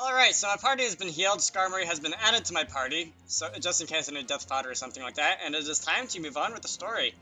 Alright, so my party has been healed, Skarmory has been added to my party, so just in case I need Death Powder or something like that, and it is time to move on with the story.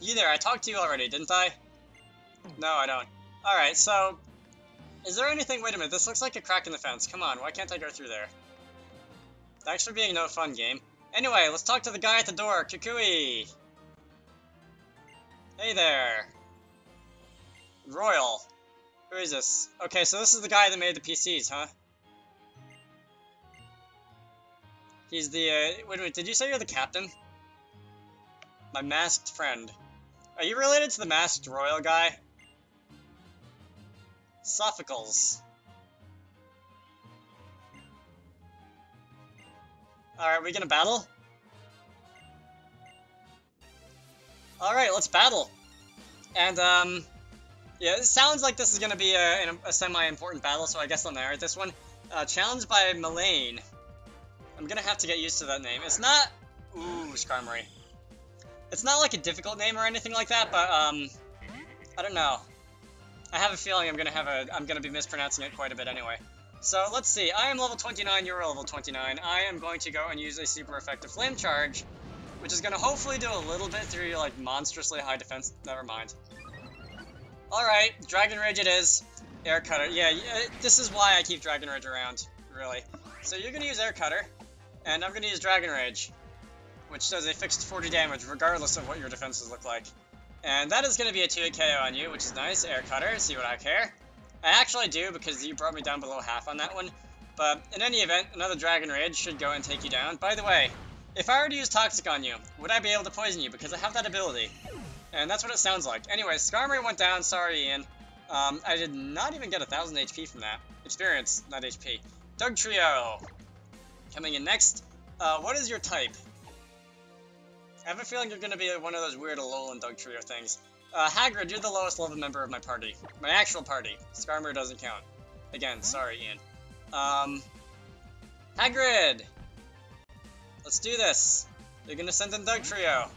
You there, I talked to you already, didn't I? No, I don't. Alright, so... Is there anything- wait a minute, this looks like a crack in the fence, come on, why can't I go through there? Thanks for being no fun, game. Anyway, let's talk to the guy at the door, Kikui! Hey there! Royal. Who is this? Okay, so this is the guy that made the PCs, huh? He's the, wait a minute, did you say you're the captain? My masked friend. Are you related to the masked royal guy? Sophocles. Alright, we gonna battle? Alright, let's battle! And, yeah, it sounds like this is gonna be a semi-important battle, so I guess I'll narrate this one. Challenged by Melaine. I'm gonna have to get used to that name. It's not... Ooh, Skarmory. It's not like a difficult name or anything like that, but, I don't know. I have a feeling I'm gonna be mispronouncing it quite a bit anyway. So, let's see. I am level 29, you're level 29. I am going to go and use a super effective flame charge, which is gonna hopefully do a little bit through your, like, monstrously high defense. Never mind. Alright, Dragon Rage it is. Air Cutter. Yeah, this is why I keep Dragon Rage around, really. So you're gonna use Air Cutter, and I'm gonna use Dragon Rage, which does a fixed 40 damage, regardless of what your defenses look like. And that is gonna be a 2-hit KO on you, which is nice. Air Cutter, see what I care. I actually do, because you brought me down below half on that one. But in any event, another Dragon Rage should go and take you down. By the way, if I were to use Toxic on you, would I be able to poison you? Because I have that ability. And that's what it sounds like. Anyway, Skarmory went down. Sorry, Ian. I did not even get 1,000 HP from that. Experience, not HP. Dugtrio coming in next. What is your type? I have a feeling you're going to be one of those weird Alolan Dugtrio things. Hagrid, you're the lowest level member of my party. My actual party. Skarmory doesn't count. Again, sorry, Ian. Hagrid! Let's do this. You're going to send in Dugtrio.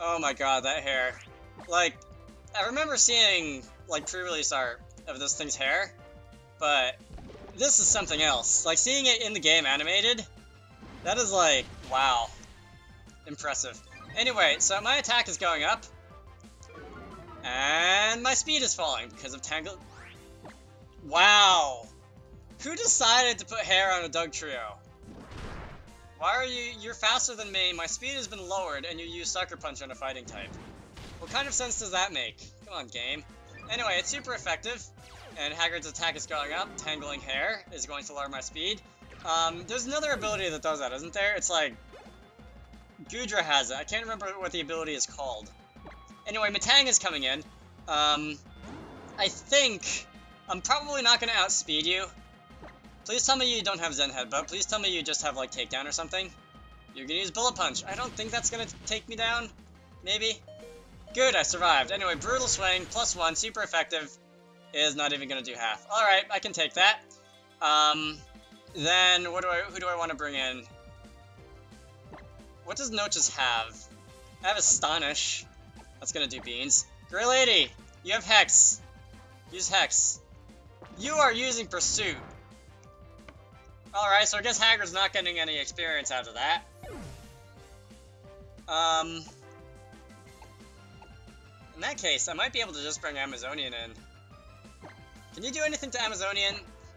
Oh my god, that hair. Like, I remember seeing, like, pre-release art of this thing's hair, but this is something else. Like, seeing it in the game animated, that is like, wow. Impressive. Anyway, so my attack is going up, and my speed is falling because of Tangle. Wow! Who decided to put hair on a Dugtrio? Why are you're faster than me, my speed has been lowered, and you use Sucker Punch on a fighting type. What kind of sense does that make? Come on, game. Anyway, it's super effective, and Hagrid's attack is going up. Tangling hair is going to lower my speed. There's another ability that does that, isn't there? It's like... Gudra has it. I can't remember what the ability is called. Anyway, Metang is coming in. I think... I'm probably not going to outspeed you. Please tell me you don't have Zen Headbutt. Please tell me you just have, like, Takedown or something. You're gonna use Bullet Punch. I don't think that's gonna take me down. Maybe. Good, I survived. Anyway, Brutal Swing, +1, super effective. Is not even gonna do half. Alright, I can take that. Then, who do I want to bring in? What does Noches have? I have Astonish. That's gonna do beans. Grey Lady, you have Hex. Use Hex. You are using Pursuit. Alright, so I guess Hagrid's not getting any experience out of that. In that case, I might be able to just bring Amazonian in. Can you do anything to Amazonian?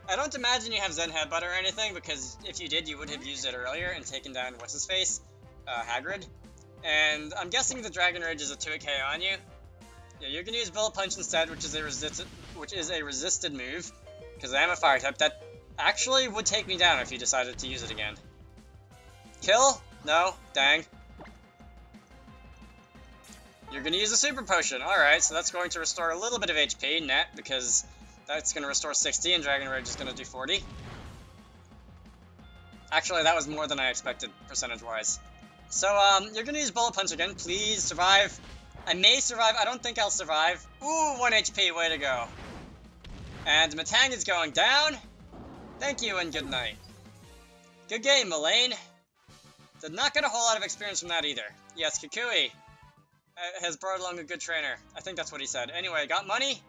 I don't imagine you have Zen Headbutt or anything, because if you did, you would have used it earlier and taken down what's-his-face? Hagrid. And I'm guessing the Dragon Rage is a 2-hit KO on you. Yeah, you're gonna use Bullet Punch instead, which is a resisted move, because I am a fire type. That actually would take me down if you decided to use it again. Kill? No? Dang. You're gonna use a super potion. Alright, so that's going to restore a little bit of HP net, because that's gonna restore 60 and Dragon Rage is gonna do 40. Actually, that was more than I expected, percentage-wise. So, you're gonna use Bullet Punch again. Please survive. I may survive. I don't think I'll survive. Ooh, 1 HP. Way to go. And Matang is going down. Thank you and good night. Good game, Melaine. Did not get a whole lot of experience from that either. Yes, Kikui has brought along a good trainer. I think that's what he said. Anyway, got money,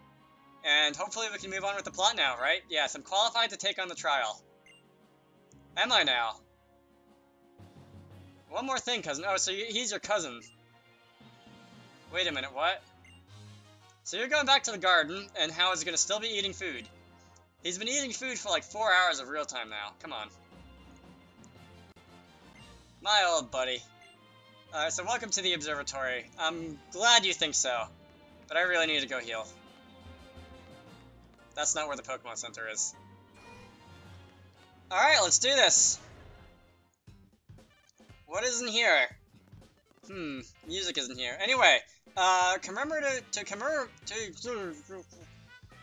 and hopefully we can move on with the plot now, right? Yes, I'm qualified to take on the trial. Am I now? One more thing, cousin. Oh, so he's your cousin. Wait a minute, what? So you're going back to the garden, and Howard's is going to still be eating food. He's been eating food for like 4 hours of real time now. Come on. My old buddy. Alright, so welcome to the observatory. I'm glad you think so, but I really need to go heal. That's not where the Pokemon Center is. Alright, let's do this. What is in here? Music isn't here. Anyway,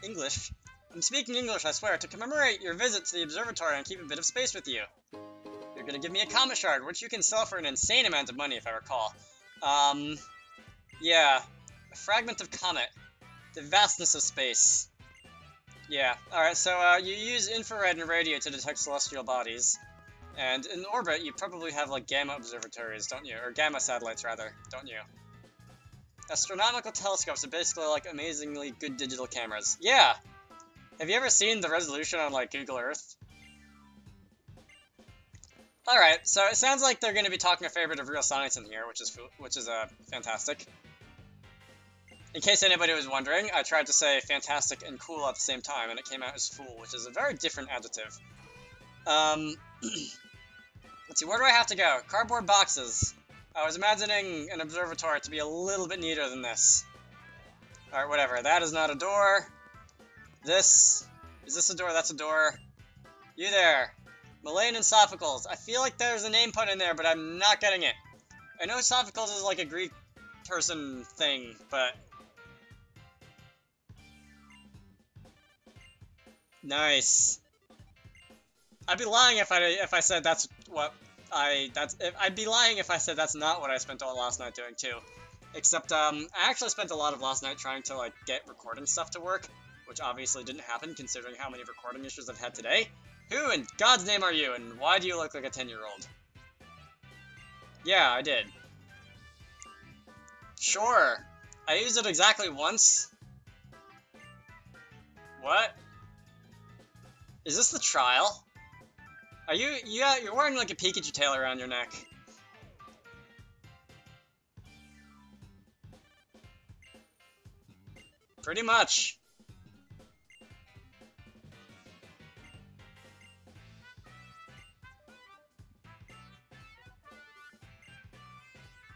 English. I'm speaking English, I swear. To commemorate your visit to the observatory and keep a bit of space with you. You're gonna give me a comet shard, which you can sell for an insane amount of money, if I recall. Yeah. A fragment of comet. The vastness of space. Yeah. Alright, so, you use infrared and radio to detect celestial bodies. And in orbit, you probably have, like, gamma observatories, don't you? Or gamma satellites, rather, don't you? Astronomical telescopes are basically, like, amazingly good digital cameras. Yeah! Have you ever seen the resolution on, like, Google Earth? Alright, so it sounds like they're going to be talking a fair bit of real science in here, which is fantastic. In case anybody was wondering, I tried to say fantastic and cool at the same time, and it came out as fool, which is a very different adjective. Let's see, where do I have to go? Cardboard boxes. I was imagining an observatory to be a little bit neater than this. Alright, whatever. That is not a door. This. Is this a door? That's a door. You there. Melaine and Sophocles. I feel like there's a name put in there, but I'm not getting it. I know Sophocles is like a Greek person thing, but... Nice. I'd be lying if I said that's what I'd be lying if I said that's not what I spent all last night doing too. Except I actually spent a lot of last night trying to like get recording stuff to work, which obviously didn't happen considering how many recording issues I've had today. Who in God's name are you, and why do you look like a 10-year-old? Yeah, I did. Sure. I used it exactly once. What? Is this the trial? Are you? Yeah, you're wearing like a Pikachu tail around your neck. Pretty much.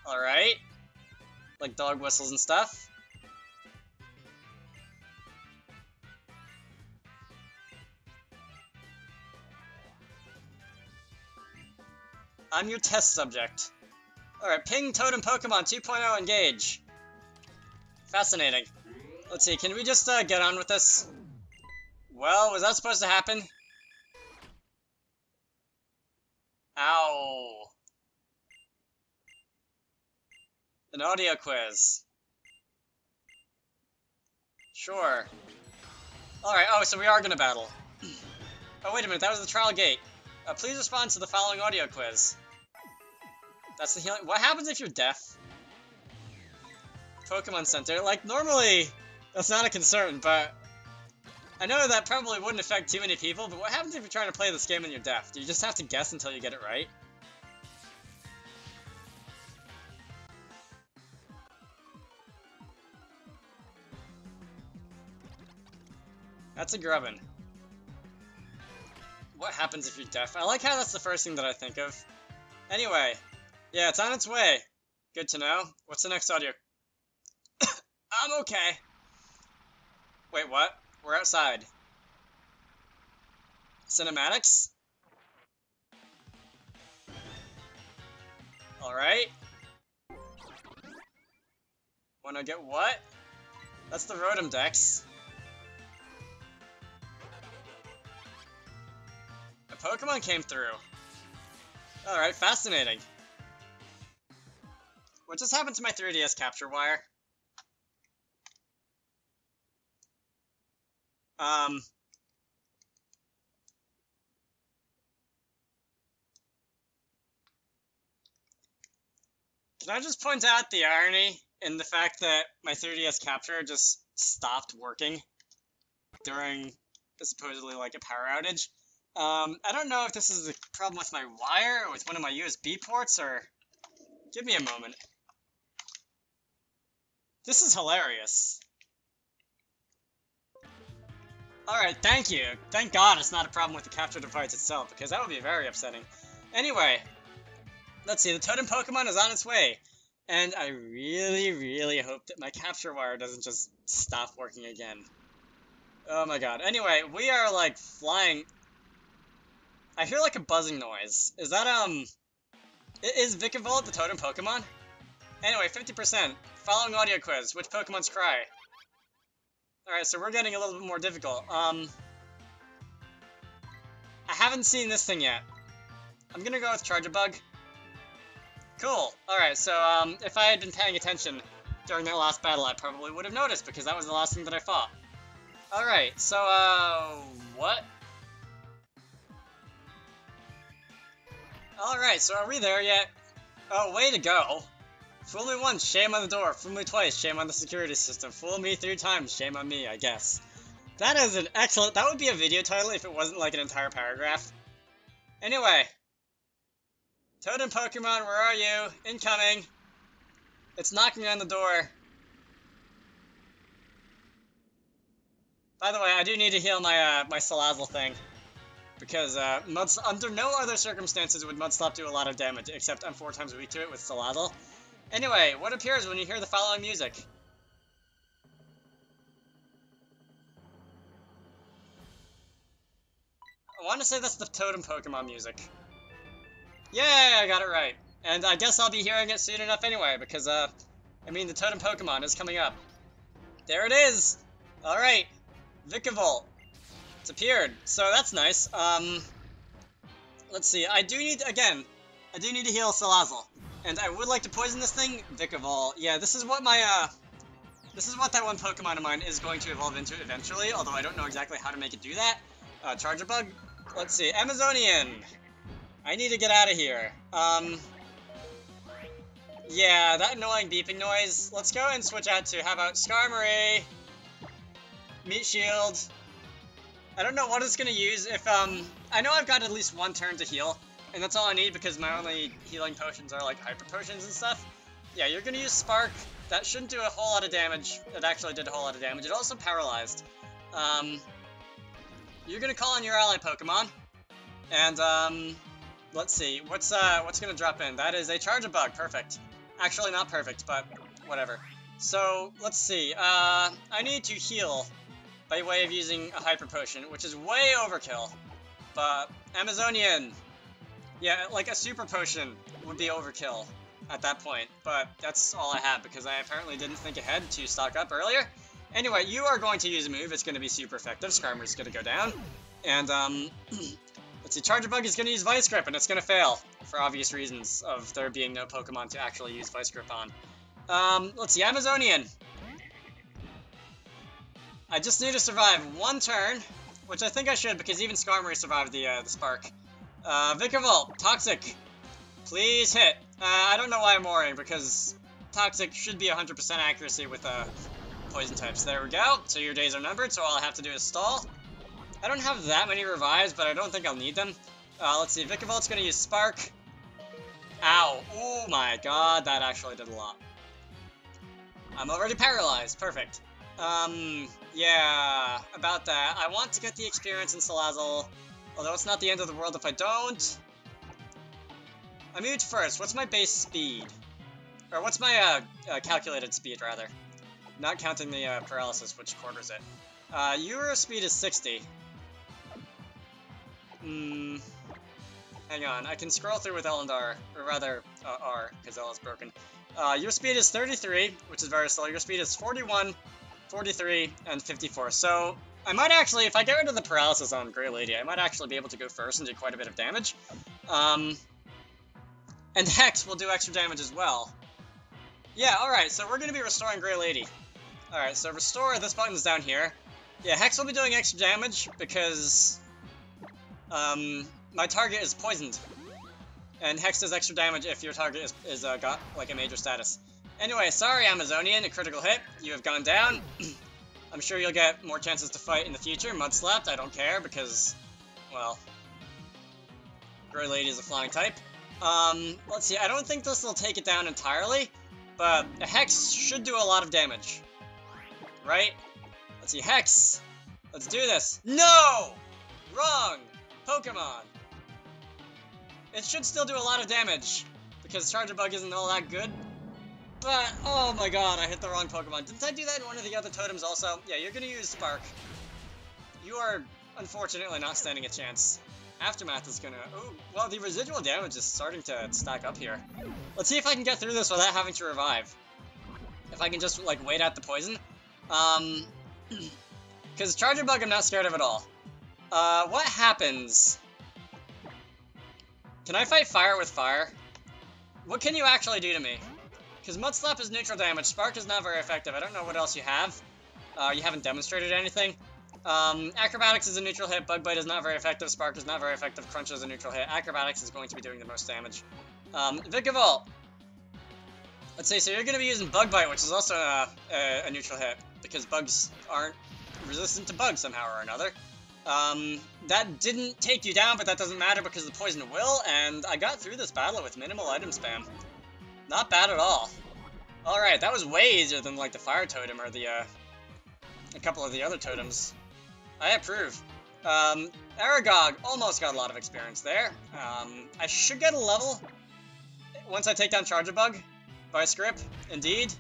Alright. Like dog whistles and stuff. I'm your test subject. Alright, ping Totem Pokemon 2.0 engage. Fascinating. Let's see, can we just get on with this? Well, was that supposed to happen? Ow. An audio quiz. Sure. Alright, oh, so we are gonna battle. Oh, wait a minute, that was the trial gate. Please respond to the following audio quiz. That's the healing. What happens if you're deaf? Pokemon Center. Like, normally, that's not a concern, but... I know that probably wouldn't affect too many people, but what happens if you're trying to play this game and you're deaf? Do you just have to guess until you get it right? That's a Grubbin. What happens if you're deaf? I like how that's the first thing that I think of. Anyway, yeah, it's on its way. Good to know. What's the next audio? I'm okay. Wait, what? We're outside. Cinematics? Alright. Wanna get what? That's the Rotom Dex. Pokemon came through. Alright, fascinating. What just happened to my 3DS capture wire? Can I just point out the irony in the fact that my 3DS capture just stopped working during supposedly like a power outage? I don't know if this is the problem with my wire or with one of my USB ports, or... Give me a moment. This is hilarious. Alright, thank you. Thank God it's not a problem with the capture device itself, because that would be very upsetting. Anyway, let's see, the Totem Pokemon is on its way. And I really, really hope that my capture wire doesn't just stop working again. Oh my god. Anyway, we are, like, flying. I hear, like, a buzzing noise. Is that, Is Vikavolt the Totem Pokemon? Anyway, 50%. Following audio quiz. Which Pokemon's cry? Alright, so we're getting a little bit more difficult. I haven't seen this thing yet. I'm gonna go with Charger Bug. Cool. Alright, so, if I had been paying attention during that last battle, I probably would have noticed, because that was the last thing that I fought. Alright, so, what? Alright, so are we there yet? Oh, way to go. Fool me once, shame on the door. Fool me twice, shame on the security system. Fool me 3 times, shame on me, I guess. That is an excellent... That would be a video title if it wasn't like an entire paragraph. Anyway. Totem Pokemon, where are you? Incoming. It's knocking on the door. By the way, I do need to heal my Salazzle thing. Because under no other circumstances would Mudstop do a lot of damage, except I'm 4 times weak to it with Salazzle. Anyway, what appears when you hear the following music? I want to say that's the Totem Pokemon music. Yay, I got it right. And I guess I'll be hearing it soon enough anyway, because, I mean, the Totem Pokemon is coming up. There it is! Alright, Vikavolt. It's appeared, so that's nice. Let's see, I do need to heal Salazzle. And I would like to poison this thing, Vikavolt. Yeah, this is what my, this is what that one Pokemon of mine is going to evolve into eventually, although I don't know exactly how to make it do that. Charger Bug. Let's see, Amazonian! I need to get out of here. Yeah, that annoying beeping noise. Let's go and switch out to, how about Skarmory? Meat Shield. I don't know what it's gonna use if, I know I've got at least 1 turn to heal, and that's all I need because my only healing potions are like hyper potions and stuff. Yeah, you're gonna use Spark. That shouldn't do a whole lot of damage. It actually did a whole lot of damage. It also paralyzed. You're gonna call in your ally Pokemon, and, let's see, what's gonna drop in? That is a Charger Bug, perfect. Actually, not perfect, but whatever. So, let's see, I need to heal by way of using a hyper potion, which is way overkill. But Amazonian, yeah, like a super potion would be overkill at that point. But that's all I have because I apparently didn't think ahead to stock up earlier. Anyway, you are going to use a move. It's going to be super effective. Skarmory's going to go down, and let's see, Charger Bug is going to use Vice Grip, and it's going to fail for obvious reasons of there being no Pokemon to actually use Vice Grip on. Let's see, Amazonian. I just need to survive 1 turn, which I think I should because even Skarmory survived the spark. Vikavolt, Toxic, please hit. I don't know why I'm worrying because Toxic should be 100% accuracy with poison types. There we go. So your days are numbered, so all I have to do is stall. I don't have that many revives, but I don't think I'll need them. Let's see, Vikavolt's going to use Spark. Ow. Oh my god, that actually did a lot. I'm already paralyzed. Perfect. Yeah, about that. I want to get the experience in Salazzle, although it's not the end of the world if I don't. I'm huge first. What's my base speed? Or what's my, calculated speed, rather? Not counting the, paralysis, which quarters it. Your speed is 60. Hang on. I can scroll through with L and R, or rather, R, because L is broken. Your speed is 33, which is very slow. Your speed is 41. 43, and 54, so I might actually, if I get rid of the paralysis on Grey Lady, I might actually be able to go first and do quite a bit of damage. And Hex will do extra damage as well. Yeah, alright, so we're going to be restoring Grey Lady. Alright, so restore, this button's down here. Yeah, Hex will be doing extra damage because my target is poisoned. And Hex does extra damage if your target is got like a major status. Anyway, sorry Amazonian, a critical hit. You have gone down. I'm sure you'll get more chances to fight in the future. Mudstop, I don't care because, well, Grey Lady is a flying type. Let's see, I don't think this will take it down entirely, but a Hex should do a lot of damage. Right? Let's see, Hex! Let's do this. No! Wrong! Pokemon! It should still do a lot of damage, because Charjabug isn't all that good. But, oh my god, I hit the wrong Pokemon. Didn't I do that in one of the other totems also? Yeah, you're gonna use Spark. You are, unfortunately, not standing a chance. Aftermath is gonna... Ooh, well, the residual damage is starting to stack up here. Let's see if I can get through this without having to revive. If I can just, like, wait out the poison. Because Charger Bug, I'm not scared of at all. What happens? Can I fight fire with fire? What can you actually do to me? Because Mudstop is neutral damage. Spark is not very effective. I don't know what else you have. You haven't demonstrated anything. Acrobatics is a neutral hit. Bug Bite is not very effective. Spark is not very effective. Crunch is a neutral hit. Acrobatics is going to be doing the most damage. Vikavolt. Let's see, so you're going to be using Bug Bite, which is also a neutral hit, because bugs aren't resistant to bugs somehow or another. That didn't take you down, but that doesn't matter because the poison will, and I got through this battle with minimal item spam. Not bad at all. Alright, that was way easier than, like, the fire totem or the, a couple of the other totems. I approve. Aragog almost got a lot of experience there. I should get a level once I take down Charjabug by Scrip, indeed.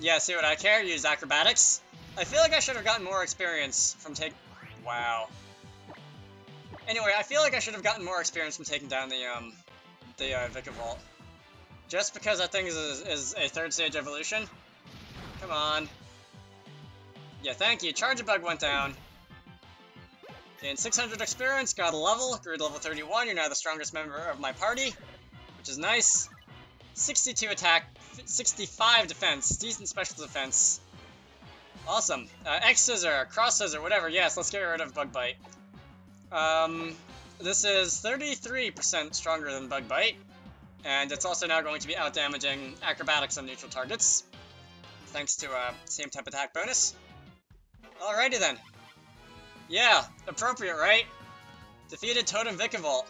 Yeah, see what I care, use acrobatics. I feel like I should have gotten more experience from taking down the Vikavolt. Just because that thing is a third stage evolution. Come on. Yeah, thank you. Charjabug went down. Gained 600 experience, got a level, grew to level 31. You're now the strongest member of my party, which is nice. 62 attack, 65 defense, decent special defense. Awesome. X Scissor, Cross Scissor, whatever. Yes, let's get rid of Bug Bite. This is 33% stronger than Bug Bite. And it's also now going to be out-damaging acrobatics on neutral targets, thanks to same type attack bonus. Alrighty then. Yeah, appropriate, right? Defeated Totem Vikavolt.